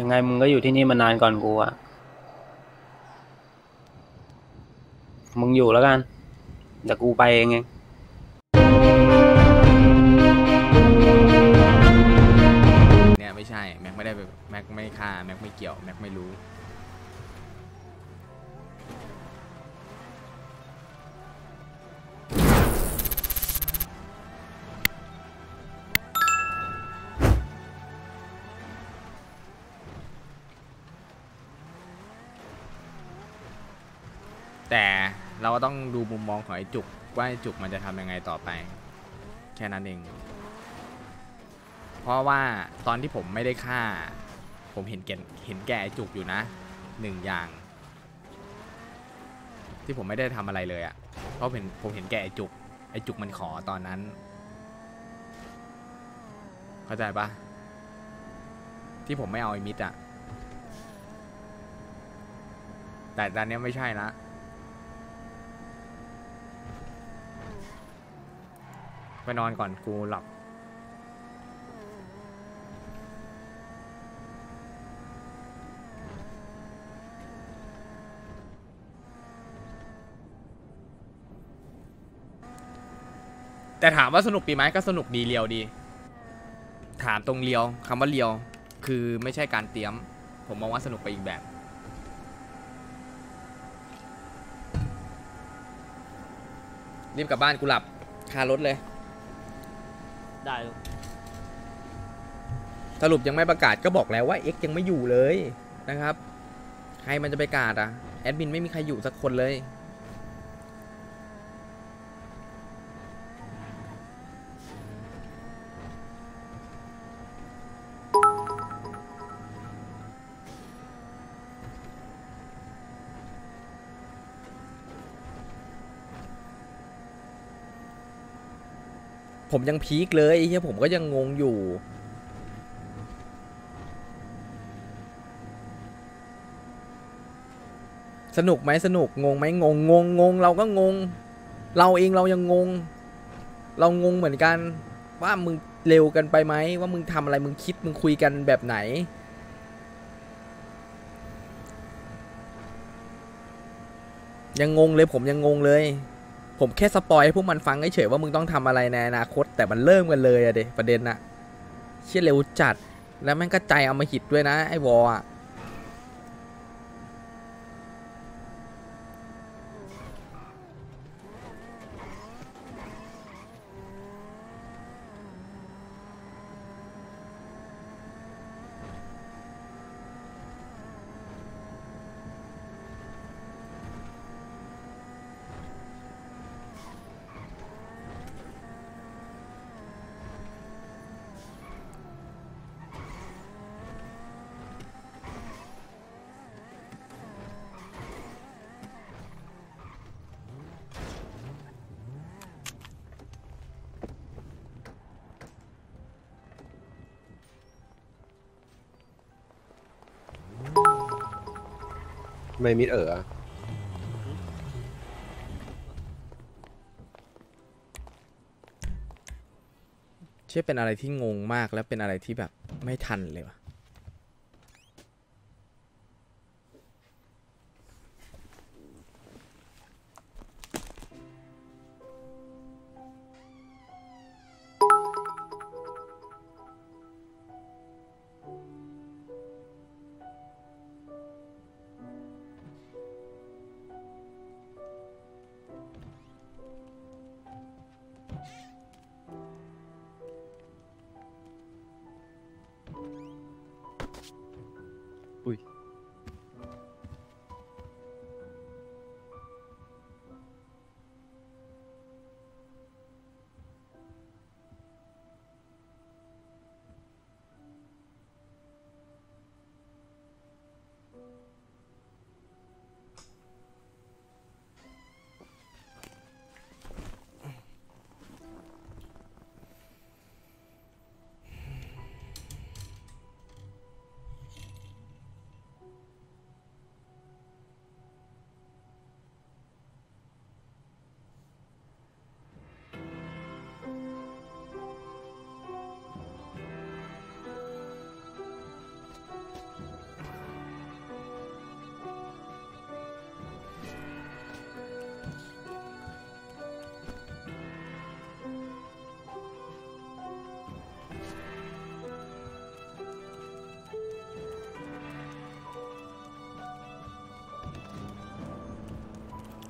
ยังไงมึงก็อยู่ที่นี่มานานก่อนกูอ่ะมึงอยู่แล้วกันเดี๋ยวกูไปเองเนี่ยไม่ใช่แม็กไม่ได้แม็กไม่ฆ่าแม็กไม่เกี่ยวแม็กไม่รู้แต่เราก็ต้องดูมุมมองของไอ้จุกว่าไอ้จุกมันจะทำยังไงต่อไปแค่นั้นเองเพราะว่าตอนที่ผมไม่ได้ฆ่าผมเห็นแก่ไอ้จุกอยู่นะหนึ่งอย่างที่ผมไม่ได้ทำอะไรเลยอ่ะเพราะผมเห็นแก่ไอ้จุกมันขอตอนนั้นเข้าใจปะที่ผมไม่เอาไอ้มิดอ่ะแต่ตอนนี้ไม่ใช่ละไปนอนก่อนกูหลับแต่ถามว่าสนุกดีไหมก็สนุกดีเลียวดีถามตรงเลียวคำว่าเลียวคือไม่ใช่การเตรียมผมมองว่าสนุกไปอีกแบบรีบกลับบ้านกูหลับคารถเลยได้สรุปยังไม่ประกาศก็บอกแล้วว่า X ยังไม่อยู่เลยนะครับใครมันจะไปประกาศอ่ะแอดมินไม่มีใครอยู่สักคนเลยผมยังพีคเลยเฮียผมก็ยังงงอยู่สนุกไหมสนุกงงไหมงงงเราก็งงเราเองเรายังงงเรางงเหมือนกันว่ามึงเร็วกันไปไหมว่ามึงทำอะไรมึงคิดมึงคุยกันแบบไหนยังงงเลยผมยังงงเลยผมแค่สปอยให้พวกมันฟังเฉยๆว่ามึงต้องทำอะไรในอนาคตแต่มันเริ่มกันเลยอะเดประเด็นอะเชี่ยเร็วจัดแล้วแม่งก็ใจเอามาหิดด้วยนะไอ้วออะไม่มิดเอ๋อเชื่อเป็นอะไรที่งงมากและเป็นอะไรที่แบบไม่ทันเลยวะ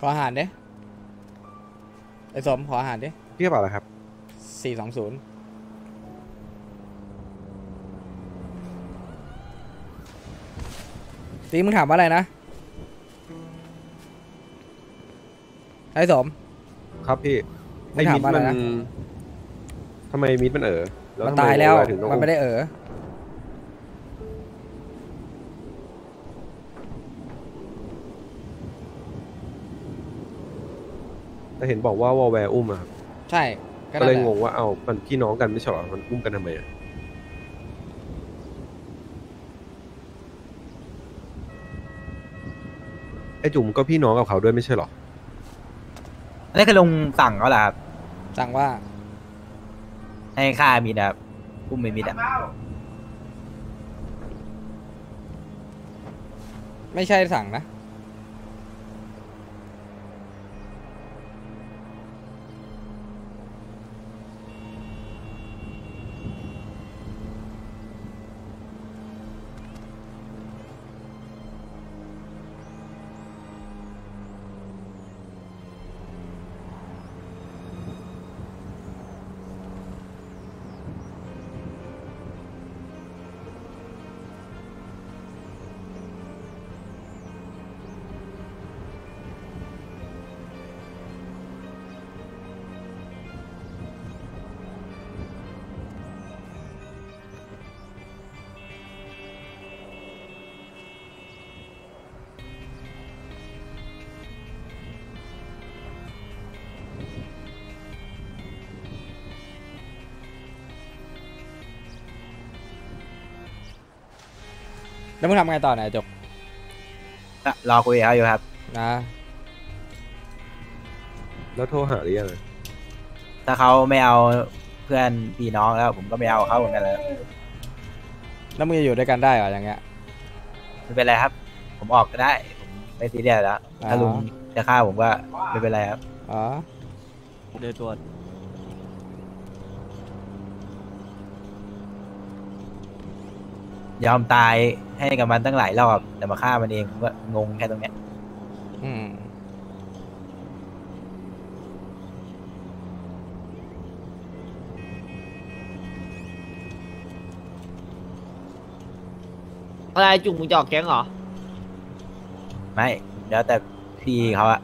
ขออาหารดิไอ้สมขออาหารดิพี่กระเป๋าอะไรครับ420ตีมึงถามว่าอะไรนะไอ้สมครับพี่ไอ้มิดมันทำไมมิดมันเออมันตายแล้วมันไม่ได้เออแต่เห็นบอกว่าวอลแวร์อุ้มอะครับใช่ก็เลยงงว่าเอามันพี่น้องกันไม่ใช่หรอมันอุ้มกันทำไมอะไอจุ๋มก็พี่น้องกับเขาด้วยไม่ใช่หรอนี่คือลุงสั่งเขาล่ะครับสั่งว่าให้ฆ่ามิดครับอุ้มมิดอ่ะไม่ใช่สั่งนะแล้วมึงทำไงต่อเนี่ยจบรอคุยอยู่ครับนะแล้วโทรหาหรือยังถ้าเขาไม่เอาเพื่อนพี่น้องแล้วผมก็ไม่เอาเขาเหมือนกันเลยแล้วมึงจะอยู่ด้วยกันได้เหรออย่างเงี้ยไม่เป็นไรครับผมออกก็ได้ผมไม่ซีเรียสแล้วถ้าลุงจะฆ่าผมก็ไม่เป็นไรครับอ๋อเดี๋ยวตรวจยอมตายให้กับมันตั้งหลายรอบแต่มาฆ่ามันเองก็งงแค่ตรงเนี้ยอะไรจุ่มมึงจะออกแก๊งเหรอไม่แล้วแต่พี่เขาอะ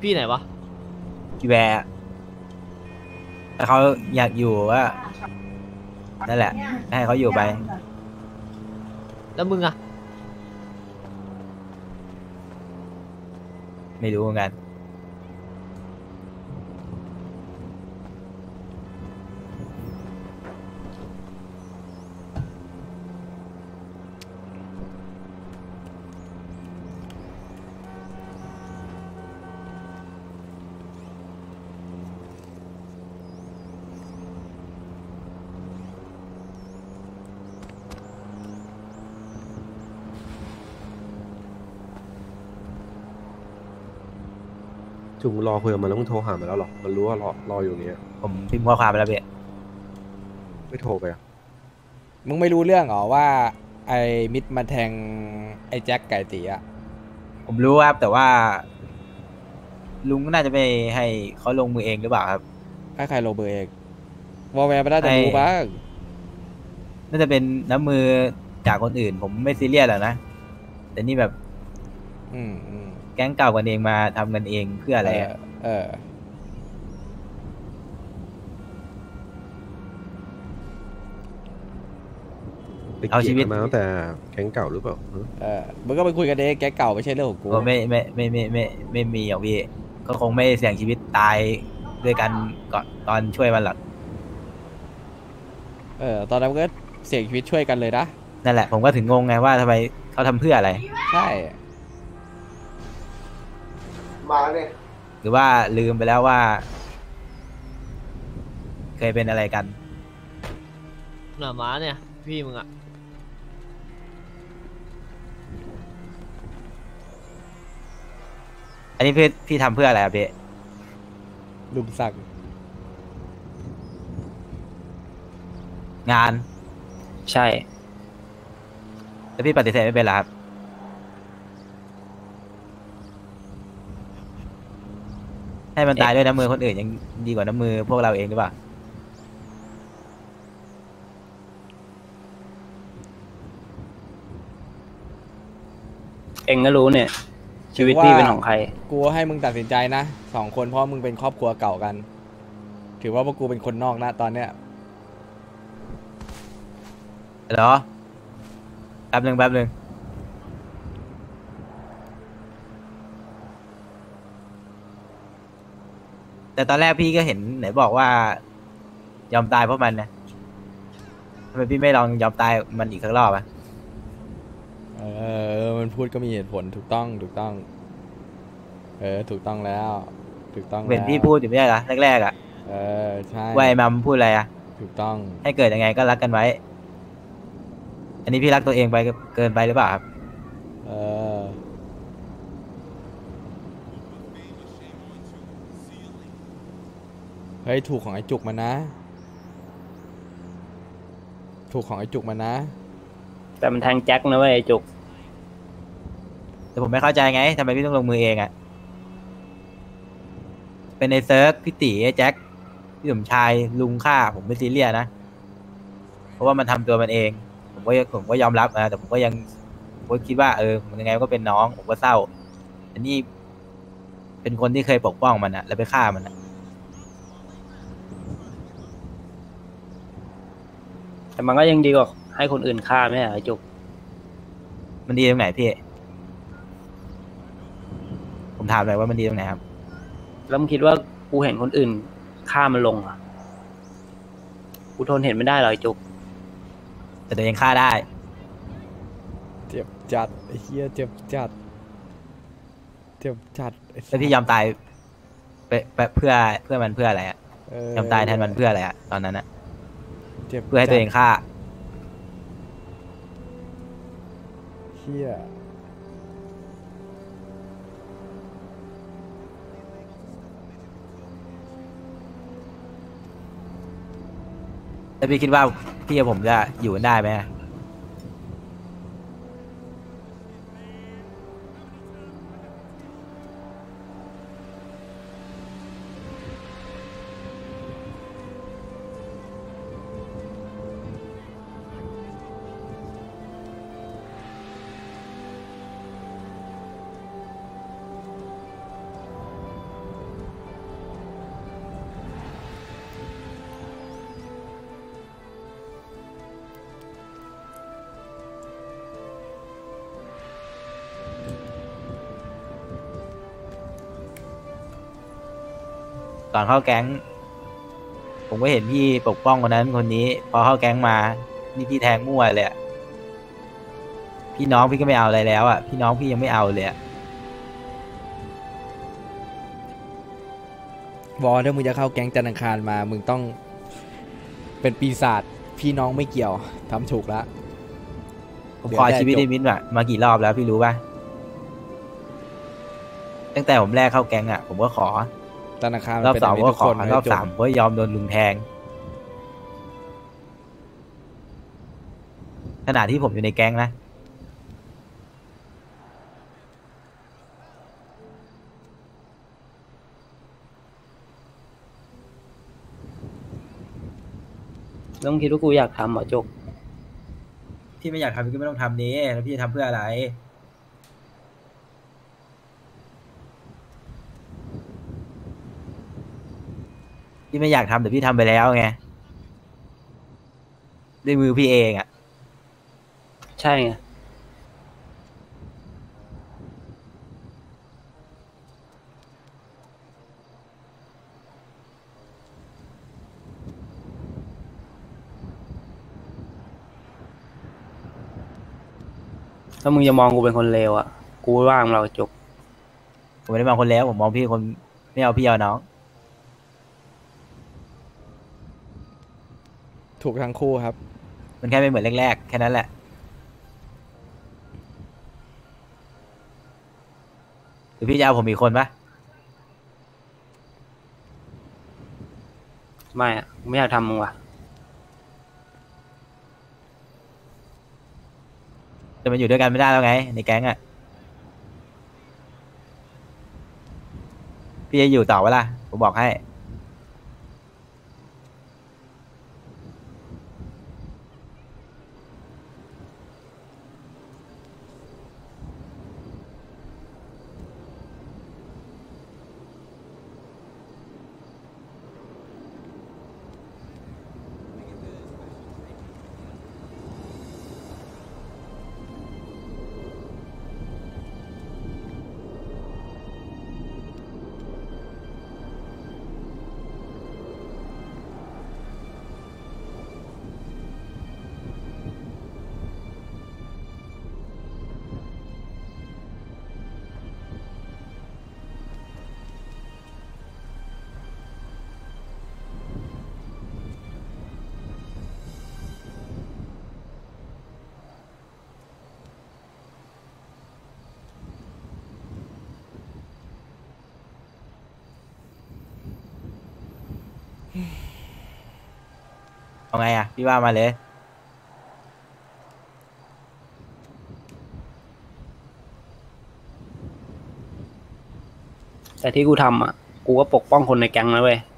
พี่ไหนวะพี่แวร์เขาอยากอยู่ว่านั่นแหละให้เขาอยู่ไปแล้วมึงอะไม่รู้เหมือนกันจุ๋มรอคุยกับมันแล้วมึงโทรหามันแล้วหรอมันรู้ว่ารออยู่เนี้ยผมพิมพ์ข้อความไปแล้วเบะไม่โทรไปอ่ะมึงไม่รู้เรื่องเหรอว่าไอ้มิดมาแทงไอ้แจ็คไก่ตีอ่ะผมรู้ครับแต่ว่าลุงก็น่าจะไปให้เขาลงมือเองหรือเปล่าครับให้ใครลงมือเองวอลแวร์ไม่ได้แต่รู้บ้างน่าจะเป็นน้ำมือจากคนอื่นผมไม่ซีเรียสหรอกนะแต่นี่แบบแก๊งเก่ากันเองมาทำกันเองเพื่ออะไรเอาชีวิตมาตั้งแต่แก๊งเก่าหรือเปล่ามึงก็ไปคุยกันเองแก๊งเก่าไม่ใช่เรื่องของกูไม่มีอย่างพี่ก็คงไม่เสี่ยงชีวิตตายด้วยกันก่อนตอนช่วยมันหรอกตอนนั้นก็เสี่ยงชีวิตช่วยกันเลยนะนั่นแหละผมก็ถึงงงไงว่าทำไมเขาทำเพื่ออะไรใช่หรือว่าลืมไปแล้วว่าเคยเป็นอะไรกันหน่าม้าเนี่ยพี่มึงอะอันนี้พี่ทำเพื่ออะไรอะพี่ลุมสักงานใช่แล้วพี่ปฏิเสธไม่เป็นหรอครับ ให้มันตายด้วยน้ำมือคนอื่นยังดีกว่าน้ำมือพวกเราเองหรือเปล่าเองก็รู้เนี่ยชีวิตพี่เป็นของใครกูให้มึงตัดสินใจนะสองคนเพราะมึงเป็นครอบครัวเก่ากันถือว่าพวกกูเป็นคนนอกนะตอนเนี้ยเหรอแป๊บนึงแต่ตอนแรกพี่ก็เห็นไหนบอกว่ายอมตายเพราะมันนะทำไมพี่ไม่ลองยอมตายมันอีกสักรอบอ่ะมันพูดก็มีเหตุผลถูกต้องถูกต้องแล้วเป็นพี่พูดอยู่ไม่ได้เหรอแรกๆอ่ะใช่วัยมัมพูดอะไรอ่ะถูกต้องให้เกิดยังไงก็รักกันไว้อันนี้พี่รักตัวเองไปเกินไปหรือเปล่าครับเฮ้ยถูกของไอ้จุกมานะแต่มันทางแจ็คนะเว้ยไอ้จุกแต่ผมไม่เข้าใจไงทำไมพี่ต้องลงมือเองอ่ะเป็นไอ้เซิร์ฟพี่ตีไอ้แจ็คพี่สมชายลุงข้าผมไม่ซีเรียสนะเพราะว่ามันทำตัวมันเองผมก็ยอมรับนะแต่ผมก็ยังคิดว่ามันยังไงก็เป็นน้องผมก็เศร้าอันนี้เป็นคนที่เคยปกป้องมันนะแล้วไปฆ่ามันนะแต่มันก็ยังดีกว่าให้คนอื่นฆ่าไหมไอ้จุกมันดีตรงไหนพี่ผมถามหน่อยว่ามันดีตรงไหนครับแล้วมึงคิดว่ากูเห็นคนอื่นฆ่ามันลงอ่ะกูทนเห็นไม่ได้หรอไอ้จุกแต่ตัวเองฆ่าได้เจ็บจัดไอ้เหี้ยเจ็บจัดแล้วพี่ยอมตายเพื่อมันเพื่ออะไรอ่ะยอมตายแทนมันเพื่ออะไรอ่ะตอนนั้นอ่ะเพื่อให้ตัวเองฆ่าเหี้ยแล้วพี่คิดว่าพี่กับผมจะอยู่กันได้ไหมตอนเข้าแก๊งผมก็เห็นพี่ปกป้องคนนั้นคนนี้พอเข้าแก๊งมานี่พี่แทงมั่วเลยอ่ะพี่น้องพี่ก็ไม่เอาอะไรแล้วอ่ะพี่น้องพี่ยังไม่เอาเลยอ่ะบอลถ้ามึงจะเข้าแก๊งจันทร์อังคารมามึงต้องเป็นปีศาจพี่น้องไม่เกี่ยวทำถูกละผมขอชีวิตดิมิทมากี่รอบแล้วพี่รู้ป่ะตั้งแต่ผมแรกเข้าแก๊งอ่ะผมก็ขอรอบสองก็ขอรอบสามก็ยอมโดนลุงแทงขณะที่ผมอยู่ในแก๊งนะต้องคิดว่ากูอยากทำเหรอจกที่ไม่อยากทำก็ไม่ต้องทำนี้แล้วพี่จะทำเพื่ออะไรพี่ไม่อยากทำแต่พี่ทำไปแล้วไงด้วยมือพี่เองอ่ะใช่ไงถ้ามึงจะมองกูเป็นคนเลวอ่ะกูว่างเราจบผมไม่ได้มองคนเลวผมมองพี่คนไม่เอาพี่เอาน้องถูกทั้งคู่ครับมันแค่ไม่เหมือนแรกๆแค่นั้นแหละหรือพี่จะเอาผมอีกคนปะไม่อะไม่อยากทำมึงว่ะแต่มันอยู่ด้วยกันไม่ได้แล้วไงในแก๊งอะ พี่จะอยู่ต่อเวลาผมบอกให้เอาไงอ่ะพี่ว่ามาเลยแต่ที่กูทำอ่ะกูก็ปกป้องคนในแก๊งนะเว้ยผม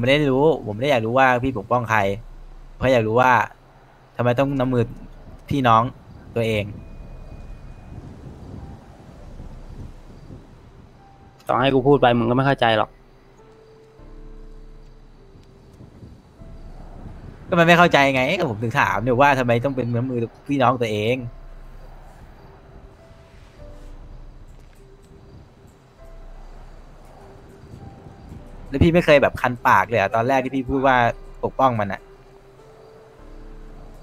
ไม่ได้รู้ผมไม่ได้อยากรู้ว่าพี่ปกป้องใครเพราะอยากรู้ว่าทำไมต้องน้ำมือพี่น้องตัวเองต่อให้กูพูดไปมึงก็ไม่เข้าใจหรอกก็มันไม่เข้าใจไงก็ผมถึงถามเนี่ยว่าทำไมต้องเป็นมือพี่น้องตัวเองแล้วพี่ไม่เคยแบบคันปากเลยอะตอนแรกที่พี่พูดว่าปกป้องมันอะ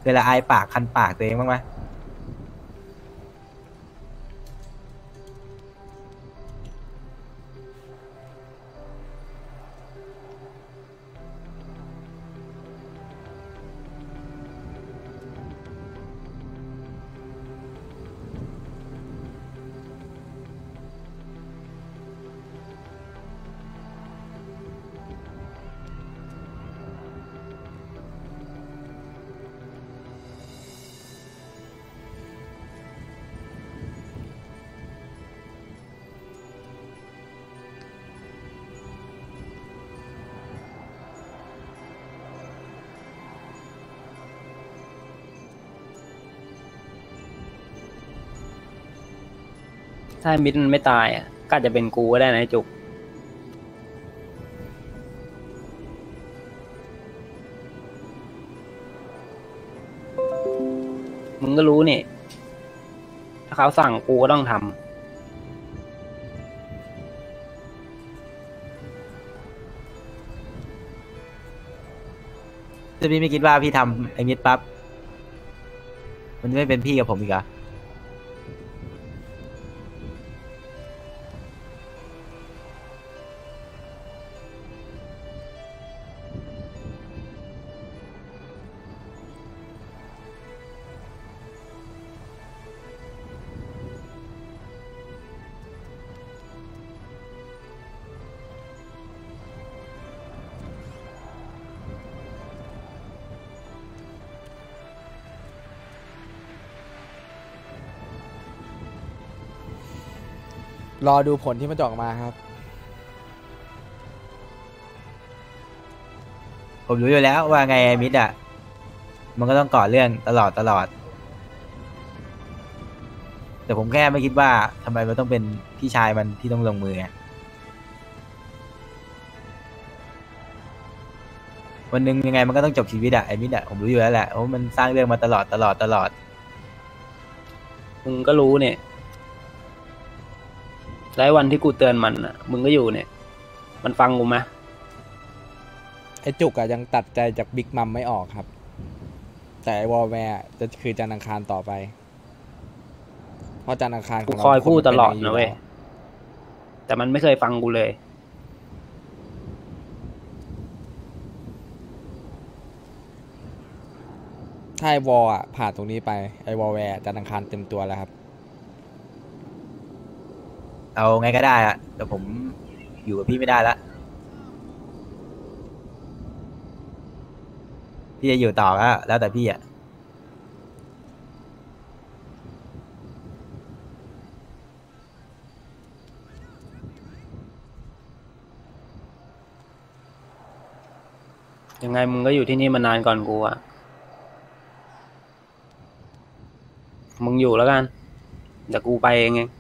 เคยละอายปากคันปากตัวเองบ้างไหมถ้ามิดมันไม่ตายอ่ะก็จะเป็นกูก็ได้นะจุกมึงก็รู้นี่ถ้าเขาสั่งกูก็ต้องทำแต่พี่ไม่คิดว่าพี่ทำไอ้มิดปั๊บมันจะไม่เป็นพี่กับผมอีกเหรอรอดูผลที่มันจะออกมาครับผมรู้อยู่แล้วว่าไงไอ้มิดอ่ะมันก็ต้องก่อเรื่องตลอดแต่ผมแค่ไม่คิดว่าทำไมมันต้องเป็นพี่ชายมันที่ต้องลงมือไงวันหนึ่งยังไงมันก็ต้องจบชีวิตอ่ะไอ้มิดอ่ะผมรู้อยู่แล้วแหละโอ้มันสร้างเรื่องมาตลอดมึงก็รู้เนี่ยหลายวันที่กูเตือนมันอ่ะมึงก็อยู่เนี่ยมันฟังกูไหมไอ้จุกอะยังตัดใจจากบิ๊กมัมไม่ออกครับแต่วอลแวร์จะคือจันทร์อังคารต่อไปเพราะจันทร์อังคารกูคอยพูดตลอดนะเว้ยแต่มันไม่เคยฟังกูเลยถ้าไอ้วอลอะผ่านตรงนี้ไปไอ้วอลแวร์จันทร์อังคารเต็มตัวแล้วครับเอาไงก็ได้อะแต่ผมอยู่กับพี่ไม่ได้ละพี่จะอยู่ต่อแล้วแต่พี่อะ ยังไงมึงก็อยู่ที่นี่มานานก่อนกูอ่ะมึงอยู่แล้วกันเดี๋ยวกู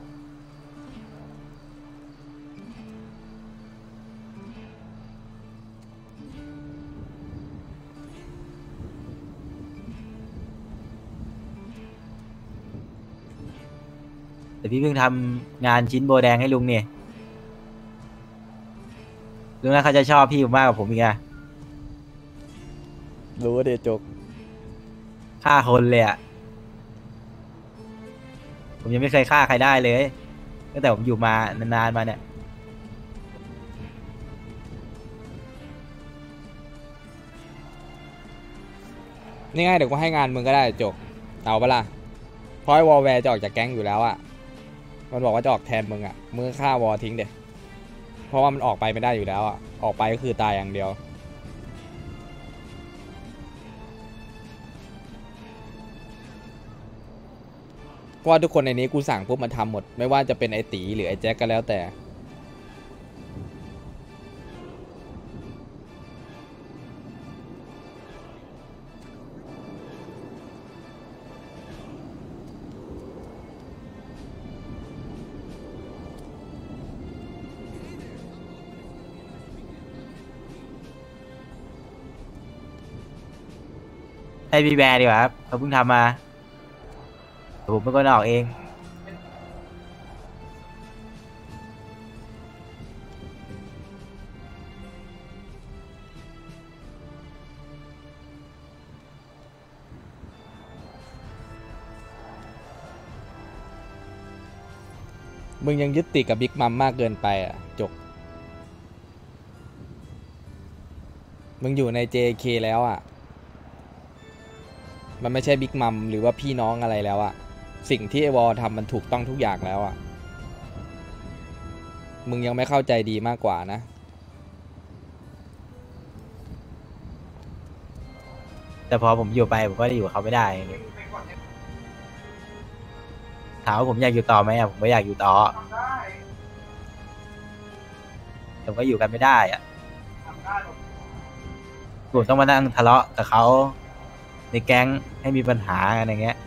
ไปเองแต่พี่เพิ่งทำงานชิ้นโบแดงให้ลุงเนี่ยลุงน่าจะชอบพี่มากกว่าผมอีกอะรู้ว่าเดจกฆ่าคนเลยอะผมยังไม่เคยฆ่าใครได้เลยตั้งแต่ผมอยู่มานานๆมาเนี่ยนี่ง่ายเดี๋ยวกูให้งานมึงก็ได้จกเอาปะล่ะเพราะวอลแวร์จะออกจากแก๊งอยู่แล้วอะมันบอกว่าจะออกแทนมึงอะมึงฆ่าวอลทิ้งเดี๋ยวเพราะว่ามันออกไปไม่ได้อยู่แล้วอะออกไปก็คือตายอย่างเดียวเพราะว่าทุกคนในนี้กูสั่งปุ๊บมันทำหมดไม่ว่าจะเป็นไอตีหรือไอแจ็คก็แล้วแต่ให้พี่แบร์ดีกว่าครับเขาเพิ่งทำมาผมไม่ก็ออกเองมึงยังยึดติดกับบิ๊กมัมมากเกินไปอ่ะจกมึงอยู่ใน JK แล้วอ่ะมันไม่ใช่บิ๊กมัมหรือว่าพี่น้องอะไรแล้วอะสิ่งที่ไอวอลทำมันถูกต้องทุกอย่างแล้วอะมึงยังไม่เข้าใจดีมากกว่านะแต่พอผมอยู่ไปผมก็อยู่เขาไม่ได้ถามว่าผมอยากอยู่ต่อไหมอะผมไม่อยากอยู่ต่อผมก็อยู่กันไม่ได้อะผมต้องมานั่งทะเลาะกับเขาในแก๊งให้มีปัญหาอะไรเงี้ย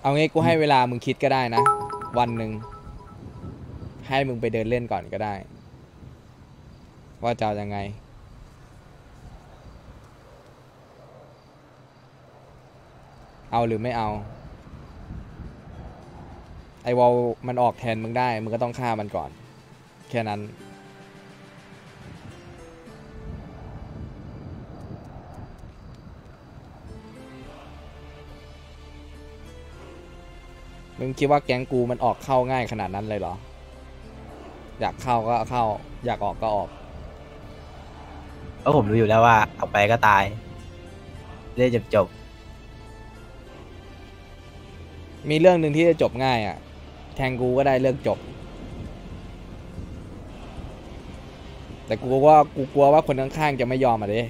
เอางี้กูให้เวลามึงคิดก็ได้นะวันหนึ่งให้มึงไปเดินเล่นก่อนก็ได้ว่าจะยังไงเอาหรือไม่เอาไอวอลมันออกแทนมึงได้มึงก็ต้องฆ่ามันก่อนแค่นั้นมึงคิดว่าแก๊งกูมันออกเข้าง่ายขนาดนั้นเลยเหรออยากเข้าก็เข้าอยากออกก็ออกเพราะผมรู้อยู่แล้วว่าออกไปก็ตายได้จบมีเรื่องหนึ่งที่จะจบง่ายอ่ะแทงกูก็ได้เรื่องจบแต่กูกลัวว่าคนข้างๆจะไม่ยอมอ่ะดิ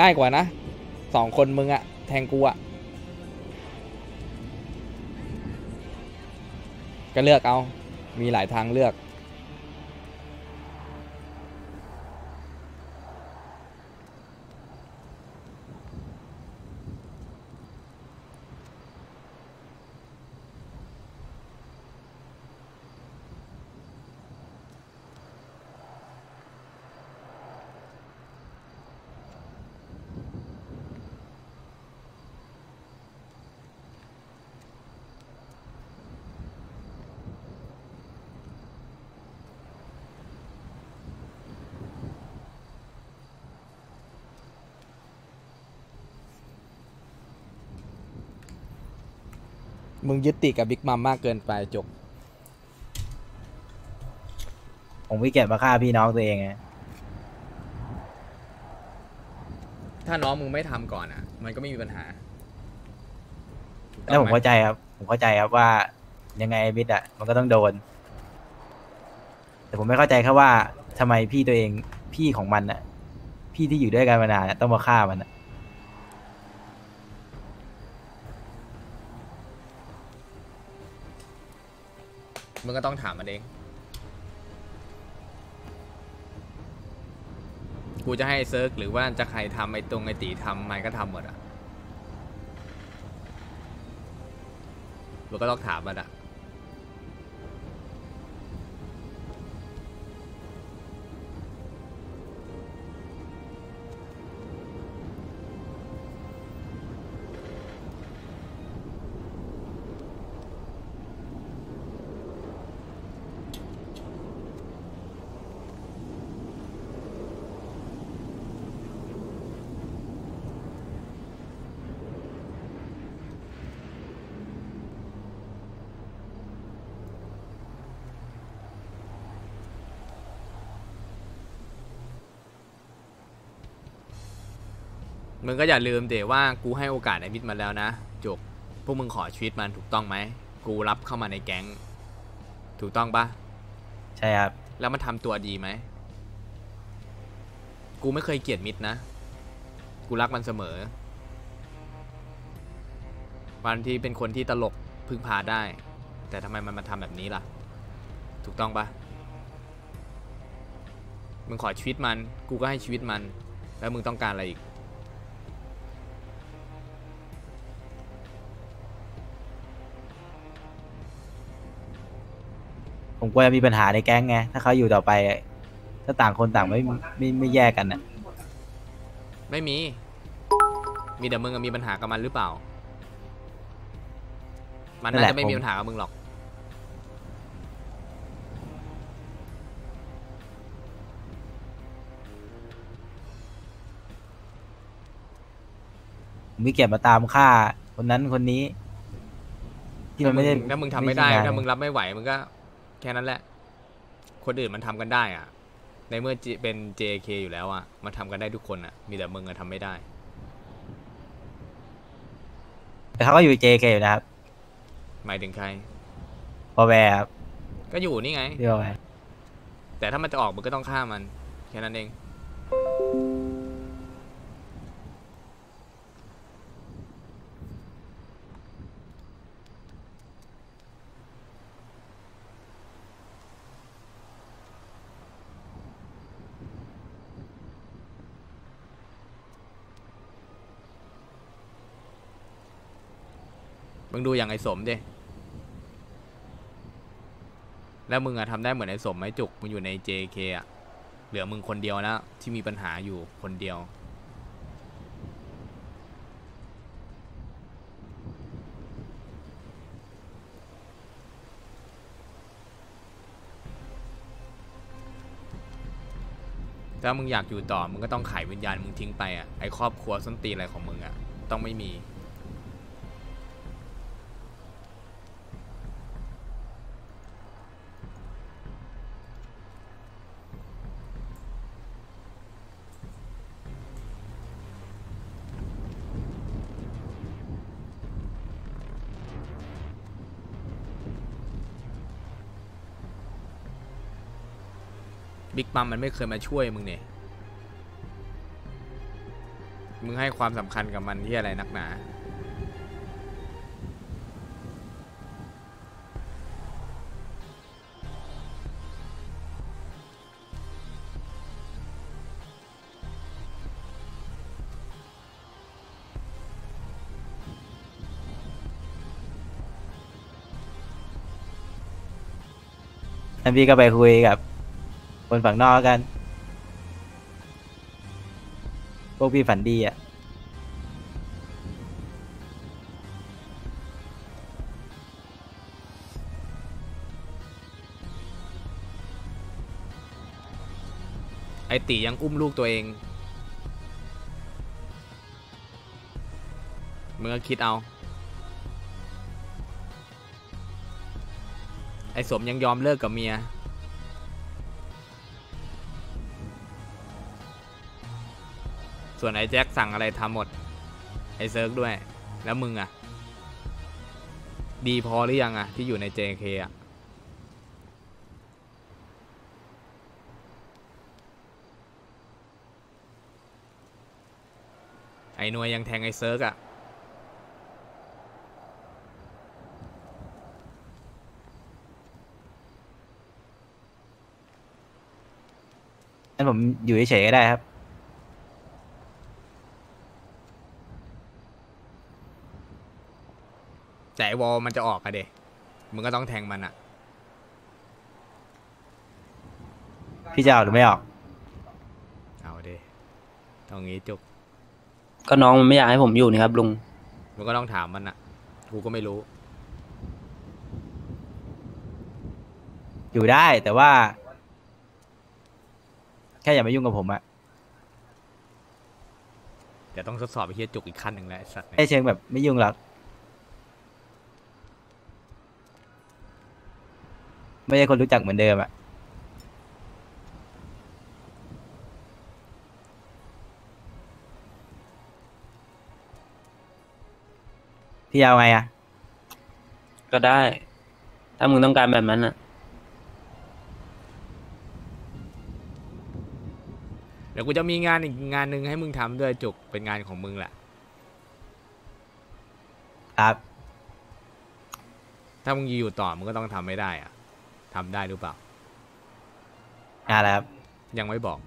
ง่ายกว่านะสองคนมึงอ่ะแทงกูอ่ะก็เลือกเอามีหลายทางเลือกมึงยึดติดกับบิ๊กมัมมากเกินไปจบผมวิเกตมาฆ่าพี่น้องตัวเองไงถ้าน้องมึงไม่ทำก่อนอ่ะมันก็ไม่มีปัญหาแล้วผมเข้าใจครับว่ายังไงบิ๊กอ่ะมันก็ต้องโดนแต่ผมไม่เข้าใจแค่ว่าทำไมพี่ตัวเองพี่ของมันอ่ะ พี่ที่อยู่ด้วยกันมานานต้องมาฆ่ามันมึงก็ต้องถามมันเองกูจะให้เซิร์กหรือว่าจะใครทำไอ้ตรงไอ้ตีทำมันก็ทำหมดอ่ะมึงก็ต้องถามมันอ่ะมึงก็อย่าลืมเดี๋ยวว่ากูให้โอกาสไอ้มิดมาแล้วนะจุกพวกมึงขอชีวิตมันถูกต้องไหมกูรับเข้ามาในแก๊งถูกต้องปะใช่ครับแล้วมันทำตัวดีไหมกูไม่เคยเกลียดมิดนะกูรักมันเสมอวันที่เป็นคนที่ตลกพึ่งพาได้แต่ทำไมมันมาทำแบบนี้ล่ะถูกต้องปะมึงขอชีวิตมันกูก็ให้ชีวิตมันแล้วมึงต้องการอะไรอีกผมกลัวจะมีปัญหาในแก๊งไงถ้าเขาอยู่ต่อไปถ้าต่างคนต่างไม่แยกกันนะไม่มีแต่มึงมีปัญหากับมันหรือเปล่ามันน่าจะไม่มีปัญหากับมึงหรอกไม่เก็บมาตามฆ่าคนนั้นคนนี้ที่มันไม่ได้ถ้ามึงทำไม่ได้ถ้ามึงรับไม่ไหวมึงก็แค่นั้นแหละคนอื่นมันทำกันได้อะในเมื่อเป็น JK อยู่แล้วอะมันทำกันได้ทุกคนอะมีแต่มึงอะทำไม่ได้แต่เขาก็อยู่ JK อยู่นะครับหมายถึงใครพอแวร์ครับก็อยู่นี่ไงเดี๋ยวแต่ถ้ามันจะออกมึงก็ต้องฆ่ามันแค่นั้นเองมึงดูอย่างไอ้สมดิแล้วมึงอะทำได้เหมือนไอ้สมไหมจุกมึงอยู่ใน JK อะเหลือมึงคนเดียวนะที่มีปัญหาอยู่คนเดียวถ้ามึงอยากอยู่ต่อมึงก็ต้องไขวิญญาณมึงทิ้งไปอะไอ้ครอบครัวส้นตีนอะไรของมึงอะต้องไม่มีบิ๊กปั๊มมันไม่เคยมาช่วยมึงเนี่ยมึงให้ความสำคัญกับมันที่อะไรนักหนาแล้วพี่ก็ไปคุยกับคนฝั่งนอกกันพวกพี่ฝันดีอ่ะไอตียังอุ้มลูกตัวเองมึงก็คิดเอาไอสมยังยอมเลิกกับเมียส่วนไอ้แจ็คสั่งอะไรทำหมดไอ้เซิร์กด้วยแล้วมึงอ่ะดีพอหรือยังอ่ะที่อยู่ใน JK อ่ะ ไอ้หน่วยยังแทงไอ้เซิร์กอะงั้นผมอยู่เฉยๆก็ได้ครับแต่ไอ้วอลมันจะออกอะเดะมึงก็ต้องแทงมันอะพี่จะเอาหรือไม่ออกเอาดิตรงนี้จุกก็น้องมันไม่อยากให้ผมอยู่นี่ครับลุงมันก็ต้องถามมันอะกูก็ไม่รู้อยู่ได้แต่ว่าแค่อย่ามายุ่งกับผมอะเดี๋ยวต้องทดสอบไอ้เหี้ยจุกอีกขั้นหนึ่งแล้วไอ้สัตว์ไอ้เชิงแบบไม่ยุ่งหรอกไม่ใช่คนรู้จักเหมือนเดิมอะพี่เอาไงอะก็ได้ถ้ามึงต้องการแบบนั้นอะเดี๋ยวกูจะมีงานอีกงานหนึ่งให้มึงทำด้วยจุกเป็นงานของมึงแหละครับถ้ามึงอยู่ต่อมึงก็ต้องทำไม่ได้อะทำได้หรือเปล่าอะไรครับยังไม่บอก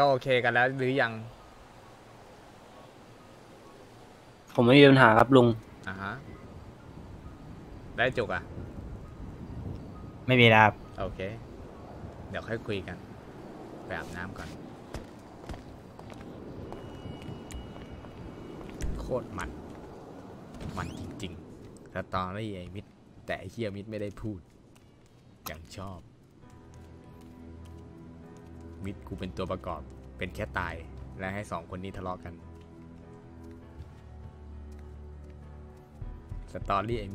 ก็โอเคกันแล้วหรือยังผมไม่มีปัญหาครับลุงฮะได้จุกอ่ะไม่มีครับโอเคเดี๋ยวค่อยคุยกันไปอาบน้ำก่อนโคตรมันจริงๆแต่ตอนนี้ไอ้มิดแต่ไอ้เฮียมิดไม่ได้พูดอย่างชอบมิดกูเป็นตัวประกอบเป็นแค่ตายและให้สองคนนี้ทะเลาะกันสตอรี่ไอ้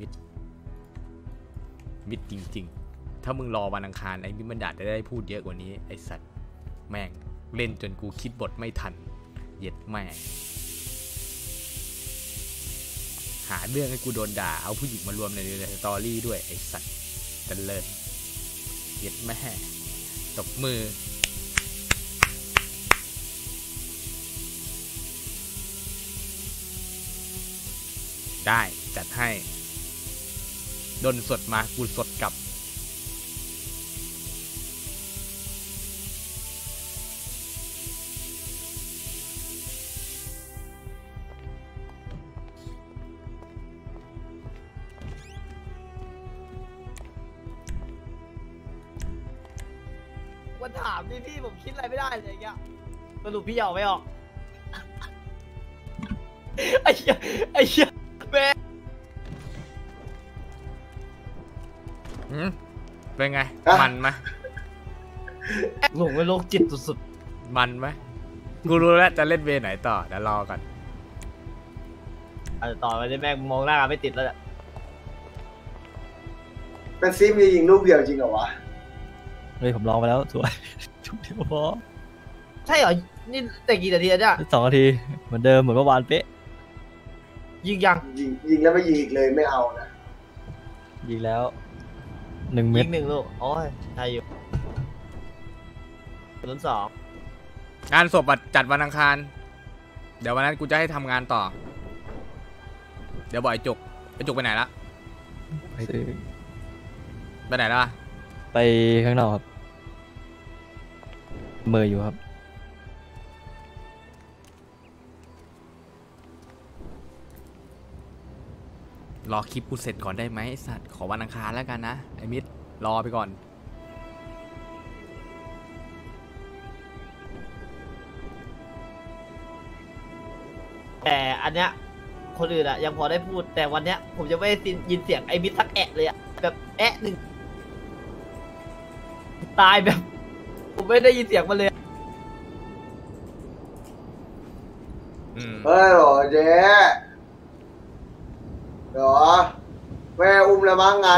มิดจริงๆถ้ามึงรอวันอังคารไอ้มิดมันด่าจะได้พูดเยอะกว่านี้ไอ้สัตว์แม่งเล่นจนกูคิดบทไม่ทันเย็ดแม่งหาเรื่องให้กูโดนด่าเอาผู้หญิงมารวมในสตอรี่ด้วยไอ้สัตว์เตลิดเย็ดแม่งตบมือได้จัดให้ดนสดมากูสดกลับวันถามพี่ผมคิดอะไรไม่ได้เลยอย่างเงี้ยสรุปพี่เอาไม่ออกไอ้เหี้ยเป็นไงมันไหมหลงเป็นโรคจิตสุดๆมันไหมกูรู้แล้วจะเล่นเวไหนต่อเดี๋ยวรอก่อนเอาต่อไปได้แม่งมองหน้าไม่ติดแล้วแหละเป็นซีมียิงลูกเดียวจริงเหรอวะเฮ้ยผมลองไปแล้วสวยชุดเดียวพอใช่เหรอนี่แต่กี่นาทีเนี่ย2 นาทีเหมือนเดิมเหมือนเมื่อวานเป๊ะยิงยิงแล้วไม่ยิงอีกเลยไม่เอานะยิงแล้ว1 เม็ด1 ลูกโอ้ยใช่อยู่0-2งานศพจัดวันอังคารเดี๋ยววันนั้นกูจะให้ทำงานต่อเดี๋ยวบอกไอ้จุกไปไหนละไปไหนละไปข้างนอกครับเมื่ออยู่ครับรอคลิปกูเสร็จก่อนได้ไหมไอ้สัตว์ขอวันอังคารแล้วกันนะไอ้มิดรอไปก่อนแต่อันเนี้ยคนอื่นอะยังพอได้พูดแต่วันเนี้ยผมจะไม่ยินเสียงไอ้มิดสักแอะเลยอะแบบแอะหนึ่งตายแบบผมไม่ได้ยินเสียงมันเลย เฮ้ยหรอเจ๊หรอแม่อุ้มแล้วมั้งงาน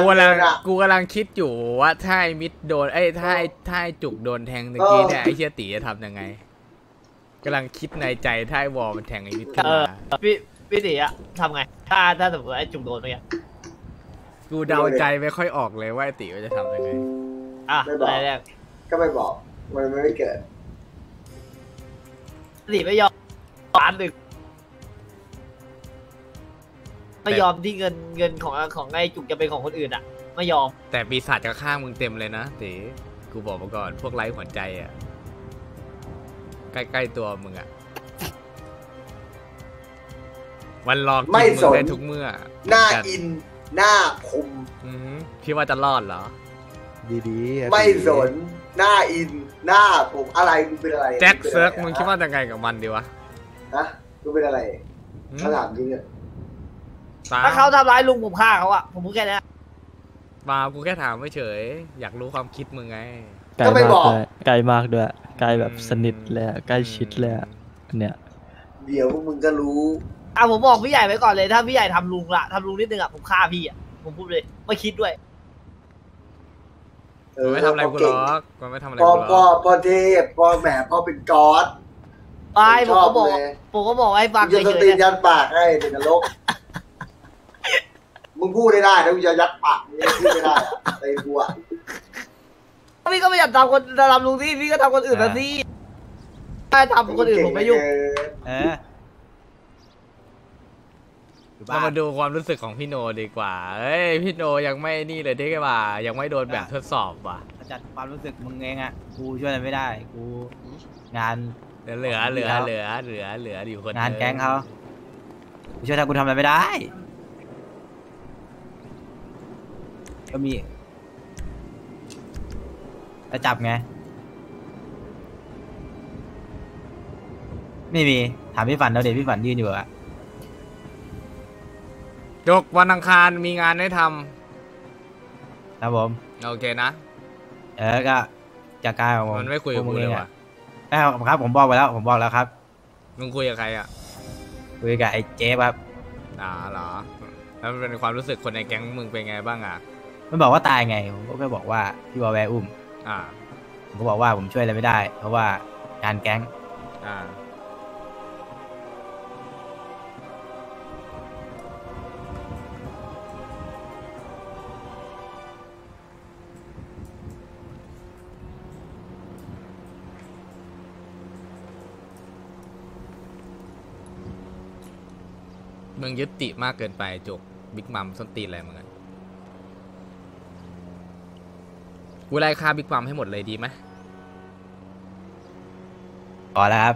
กูกำลังคิดอยู่ว่าถ้าไอ้มิดโดนไอ้ถ้าไอ้จุกโดนแทงตะกี้เนี่ยไอ้เชี่ยตีจะทำยังไงกำลังคิดในใจถ้าไอ้วอลมันแทงไอ้มิดขึ้นมาพี่ตีอะทำไงถ้าสมมติไอ้จุกโดนไปอะกูเดาใจไม่ค่อยออกเลยว่าไอ้ตีจะทำยังไงอ่ะอะไรแรกก็ไม่บอกมันไม่เกิดตีไม่ยอมล้านหนึ่งไม่ยอมที่เงินของไอ้จุกจะเป็นของคนอื่นอ่ะไม่ยอมแต่ปีศาจก็ข้างมึงเต็มเลยนะตีกูบอกมาก่อนพวกไร้หัวใจอ่ะใกล้ๆตัวมึงอ่ะวันลองไม่สนทุกเมื่อหน้าอินหน้าคมพี่ว่าจะรอดเหรอดีๆไม่สนหน้าอินหน้าผมอะไรมึงเป็นอะไรแจ็คเซิร์กมึงคิดว่าจะไงกับมันดีวะนะมึงเป็นอะไรขลาดจริงเนี่ยถ้าเขาทำร้ายลุงผมฆ่าเขาอ่ะผมพูดแค่นี้มากูแค่ถามเฉยอยากรู้ความคิดมึงไงก็ไม่บอกไกลมากด้วยไกลแบบสนิทเลยใกล้ชิดเลยเนี่ยเดี๋ยวพวกมึงก็รู้อ่ะผมบอกพี่ใหญ่ไว้ก่อนเลยถ้าพี่ใหญ่ทำลุงละทำลุงนิดนึงอ่ะผมฆ่าพี่อ่ะผมพูดเลยไม่คิดด้วยไม่ทำอะไรกูหรอกไม่ทำอะไรกูหรอกพ่อเทพพ่อแหมพ่อเป็นก๊อดไปผมก็บอกไอ้ฟังเฉยๆจะตีนยันปากให้เด็กนรกมึงพูดได้นะมึงจะยัดปากมึงพูดไม่ได้ไอ้บัวพี่ก็ไม่อยากทำคนทำลุงที่พี่ก็ทำคนอื่นนะสิถ้าทำคนอื่นผมไม่ยุ่งเรามาดูความรู้สึกของพี่โนดีกว่าเฮ้ยพี่โนยังไม่นี่เลยที่ว่ายังไม่โดนแบบทดสอบว่ะจัดความรู้สึกมึงเองอ่ะกูช่วยอะไรไม่ได้กูงานเหลืออยู่คนงานแก๊งเขากูช่วยทำกูทำอะไรไม่ได้ก็มีจะจับไงไม่มีถามพี่ฝันแล้วเดี๋ยวพี่ฝันยืนอยู่อะยกวันอังคารมีงานให้ทำครับผมโอเคนะก็จากการของผมมันไม่คุยกับมึงเลยว่ะครับผมบอกไปแล้วครับมึงคุยกับใครอ่ะคุยกับไอ้เจ๊ครับอ๋อเหรอแล้วมันเป็นความรู้สึกคนในแก๊งมึงเป็นไงบ้างอ่ะมันบอกว่าตายไงผมก็บอกว่าพี่บอแวร์อุ้มผมก็บอกว่าผมช่วยอะไรไม่ได้เพราะว่างานแก๊งมึงยึดติมากเกินไปจุกบิ๊กมัมส้นตีนอะไรมึงอ่ะกูไล่ฆ่าบิ๊กมัมให้หมดเลยดีไหมพอแล้วครับ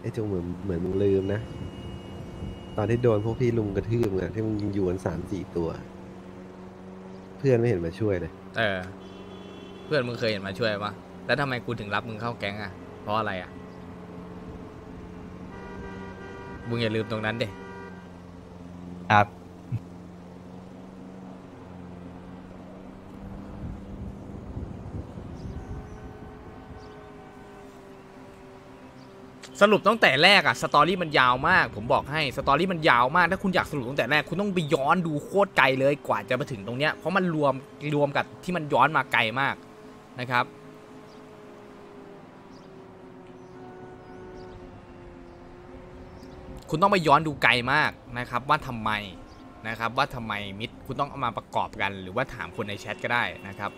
ไอ้จุกเหมือนมึงลืมนะตอนที่โดนพวกพี่ลุมกระทืบเนี่ยที่มึงยิงอยู่กัน3-4ตัวเพื่อนไม่เห็นมาช่วยเลยเพื่อนมึงเคยเห็นมาช่วยปะแล้วทำไมกูถึงรับมึงเข้าแก๊งอ่ะเพราะอะไรอ่ะมึงอย่าลืมตรงนั้นเด้ครับสรุปตั้งแต่แรกอะสตอรี่มันยาวมากผมบอกให้สตอรี่มันยาวมากถ้าคุณอยากสรุปตั้งแต่แรกคุณต้องไปย้อนดูโคตรไกลเลยกว่าจะมาถึงตรงเนี้ยเพราะมันรวมกับที่มันย้อนมาไกลมากนะครับคุณต้องไปย้อนดูไกลมากนะครับว่าทำไมนะครับว่าทำไมมิดคุณต้องเอามาประกอบกันหรือว่าถามคนในแชทก็ได้นะครับ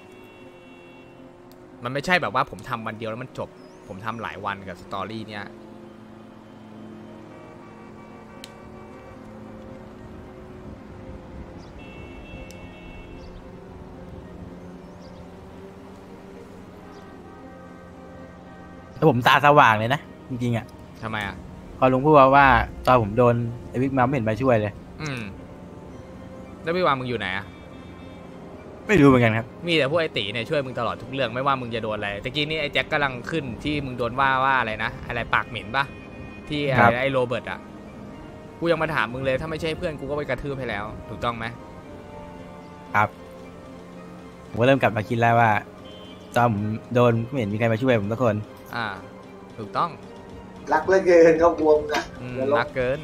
มันไม่ใช่แบบว่าผมทำวันเดียวแล้วมันจบผมทำหลายวันกับสตอรี่เนี้ยแล้วผมตาสว่างเลยนะจริงๆอ่ะทำไมอ่ะพอลุงพูดว่าตอนผมโดนไอ้บิ๊กมัมไม่เห็นมาช่วยเลยแล้วพี่วามึงอยู่ไหนอะไม่รู้เหมือนกันครับมีแต่พวกไอ้ตีเนี่ยช่วยมึงตลอดทุกเรื่องไม่ว่ามึงจะโดนอะไรตะกี้นี่ไอ้แจ็คกำลังขึ้นที่มึงโดนว่าอะไรนะอะไรปากเหม็นปะที่ไอ้โรเบิร์ตอะกูยังมาถามมึงเลยถ้าไม่ใช่เพื่อนกูก็ไปกระทืบให้แล้วถูกต้องไหมครับผมก็เริ่มกลับมาคิดแล้วว่าตอนผมโดนไม่เห็นมีใครมาช่วยผมทุกคนถูกต้อง รักเหลือเกินครอบครัวนะรักเกิน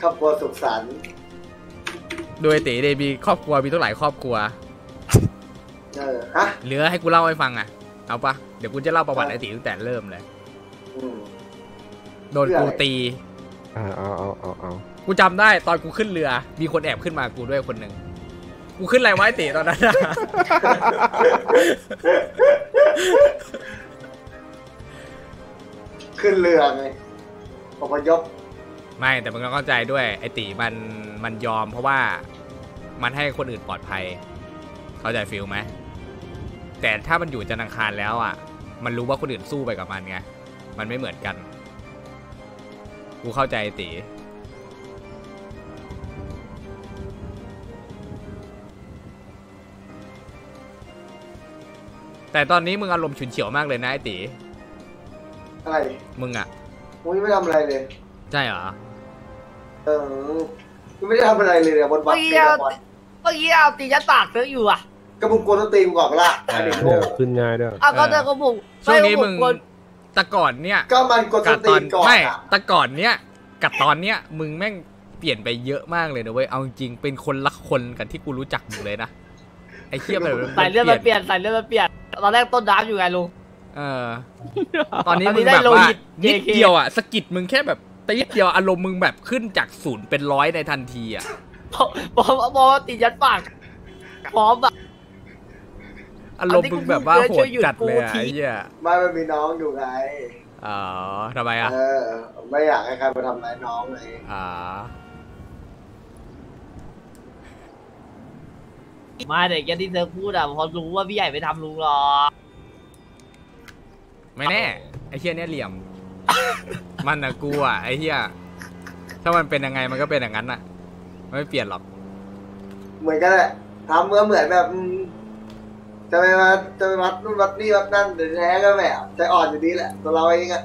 ครอบครัวสุขสันต์โดยตีเดบีครอบครัวมีตั้งหลายครอบครัวเหลือให้กูเล่าให้ฟังอ่ะเอาปะเดี๋ยวกูจะเล่าประวัติไอตีตั้งแต่เริ่มเลยโดนกูตีกูจำได้ตอนกูขึ้นเรือมีคนแอบขึ้นมากูด้วยคนหนึ่งกูขึ้นไรไว้ตีตอนนั้นนะขึ้นเรือไงอพยพไม่แต่มึงต้องเข้าใจด้วยไอตีมันยอมเพราะว่ามันให้คนอื่นปลอดภัยเข้าใจฟิลไหมแต่ถ้ามันอยู่จันทร์อังคารแล้วอ่ะมันรู้ว่าคนอื่นสู้ไปกับมันไงมันไม่เหมือนกันกูเข้าใจไอตีแต่ตอนนี้มึงอารมณ์ฉุนเฉียวมากเลยนะไอตีอะไรมึงอ่ะมึงไม่ทำอะไรเลยใช่เหรอมึงไม่ได้ทำอะไรเลยบนบัตรเมื่อกี้เอาตียัดปากเนื้ออยู่อ่ะก็มึงกลัวตีมึงออกละขึ้นง่ายด้วยก็เจอก็บุกช่วงนี้มึงแต่ก่อนเนี้ยก็มันกลัวตีก่อนไม่แต่ก่อนเนี้ยกับตอนเนี้ยมึงแม่งเปลี่ยนไปเยอะมากเลยนะเว้ยเอาจริงเป็นคนละคนกันที่กูรู้จักอยู่เลยนะไอ้เขี้ยมใส่เลือดมันเปลี่ยนตอนแรกต้นดาร์ฟอยู่ไงลุงตอนนี้มึงแบบว่านิดเดียวอ่ะสะกิดมึงแค่แบบแต่นิดเดียวอารมณ์มึงแบบขึ้นจากศูนย์เป็นร้อยในทันทีอ่ะพอตียัดปากพร้อมแบบอารมณ์มึงแบบว่าโหดจัดเลยไอ้เหี้ยบ้านมันมีน้องอยู่ไงอ๋อทำไมอ่ะไม่อยากให้ใครมาทำร้ายน้องเลยอ๋อมาเด็กยันที่เธอพูดอ่ะพอรู้ว่าพี่ใหญ่ไปทำลุงหรอไม่แน่ไอ้เหี้ยเนี่ยเหลี่ยมมันนะกูอ่ะไอ้เหี้ยถ้ามันเป็นยังไงมันก็เป็นอย่างนั้นน่ะไม่เปลี่ยนหรอกเหมือนกันแหละทำเหมือนแบบจะไปวัดนู่นวัดนี่วัดนั่นแต่แท้ก็แบบใจอ่อนอยู่ดีแหละตัวเราเองอ่ะ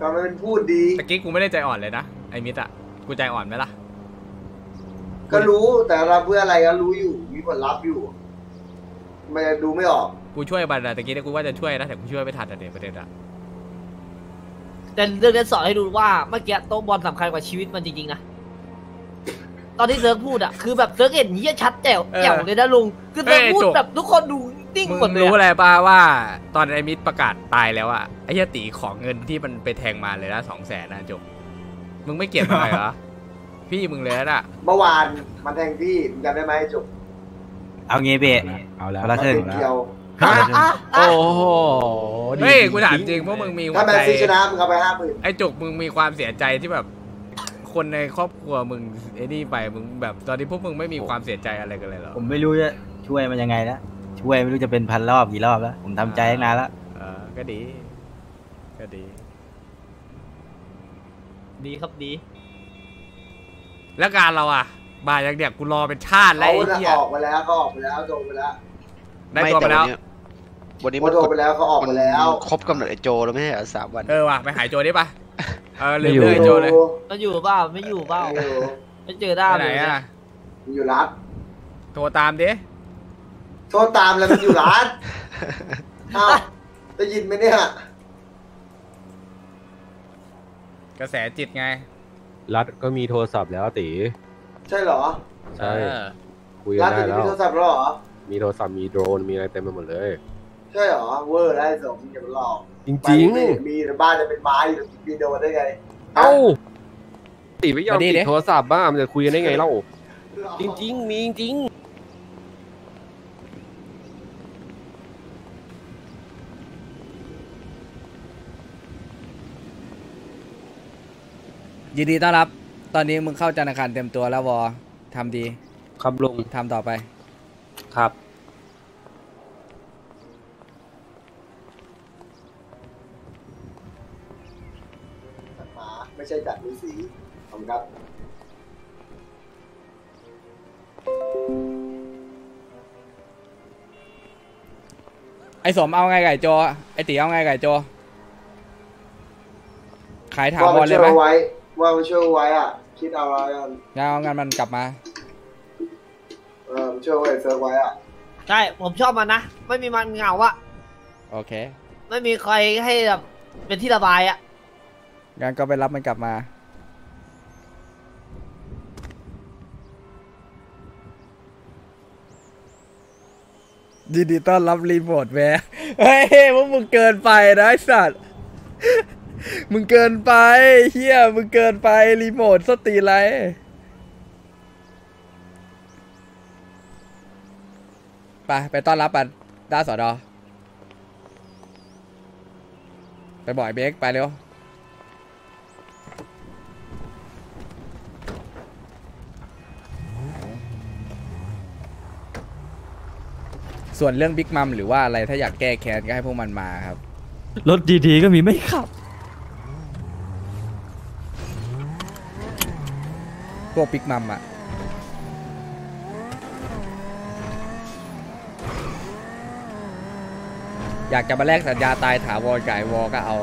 ตอนมันเป็นพูดดีตะกี้กูไม่ได้ใจอ่อนเลยนะไอ้มิตรอ่ะกูใจอ่อนไหมล่ะก็รู้แต่เราเพื่ออะไรก็รู้อยู่มีผลลัพธ์อยู่ไม่ดูไม่ออกกูช่วยบันแต่ตะกี้เนี่ยกูว่าจะช่วยนะแต่กูช่วยไม่ทันแต่เด็กประเด็นอะแต่เรื่องนี้สอนให้ดูว่าเมื่อกี้โต๊ะบอลสำคัญกว่าชีวิตมันจริงๆนะตอนที่เซิร์ฟพูดอะคือแบบเซิร์ฟเห็นเหี้ยชัดแจ๋วเลยนะลุงคือเซิร์ฟพูดแบบทุกคนดูนิ่งหมดเลยรู้อะไรป่าว่าตอนไอ้มิตรประกาศตายแล้วอะไอ้เหี้ยตีของเงินที่มันไปแทงมาเลยนะ200,000นะจบมึงไม่เก็บอะไรเหรอพี่มึงเลยนะเมื่อวานมันแทงพี่จำได้ไหมจบเอาเงี้ยเบะเอาแล้วละเส้นโอ้โหเฮ้ยกูถามจริงเพราะมึงมีความใจไอ้จุกมึงมีความเสียใจที่แบบคนในครอบครัวมึงไอ้นี่ไปมึงแบบตอนนี้พวกมึงไม่มีความเสียใจอะไรกันเลยหรอผมไม่รู้จะช่วยมันยังไงแล้วช่วยไม่รู้จะเป็นพันรอบกี่รอบแล้วผมทำใจนานแล้วก็ดีดีครับดีแล้วการเราอ่ะบ่ายอย่างเดียวกูรอเป็นชาติแล้วไอ้ที่ออกไปแล้วก็ออกไปแล้วโดนไปแล้วได้ตัวไปแล้ววันนี้มันโดนไปแล้วเขาออกไปแล้วครบกำหนดไอ้โจแล้วไม่ใช่3 วันว่ะไปหายโจได้ปะเลยเลยโจเลยมันอยู่เปล่าไม่อยู่เปล่าไม่เจอได้ไหนอ่ะอยู่ร้านโทรตามดิโทรตามแล้วมันอยู่ร้านอ้าวได้ยินไหมเนี่ยกระแสจิตไงรัฐก็มีโทรศัพท์แล้วตีใช่เหรอใช่คุยได้แล้วมีโทรศัพท์แล้วเหรอมีโทรศัพท์มีโดรนมีอะไรเต็มไปหมดเลยใช่เหรอเวอร์ได้สมอย่ามาหลอกจริงๆมีบ้านจะเป็นไม้อยู่มีโดรนได้ไงเอ้าตีไม่ยอมติดโทรศัพท์บ้ามันจะคุยกันได้ไงเล่าจริงๆมีจริงยินดีต้อนรับตอนนี้มึงเข้าจันทร์อังคารเต็มตัวแล้ววอทำดีครับลุงทำต่อไปครับไม่ใช่จัดฤาษีผมครับไอ้สมเอาไงไก่โจไอ้ตีเอาไงไก่โจขายถาวรเลยไหมว่ามันช่วยไว้อ่ะคิดเอาไว้งานมันกลับมามันช่วยไว้เซิร์ฟไว้อ่ะใช่ผมชอบมันนะไม่มีมันเหงาอ่ะโอเคไม่มีใครให้แบบ เป็นที่ระบายอะงั้นก็ไปรับมันกลับมายินดีต้อนรับรีโมทแวร์เฮ้ยมึงเกินไปนะไอ้สัตว์มึงเกินไปเฮียมึงเกินไปรีโมทสตีไรไปต้อนรับปัดด้าสอดอไปบ่อยเบกไปเร็วส่วนเรื่องบิ๊กมัมหรือว่าอะไรถ้าอยากแก้แค้นก็ให้พวกมันมาครับรถดีๆก็มีไม่ขับพวกบิ๊กมัมอะอยากจะมาแลกสัญญาตายถาวรไก่วอก็เอา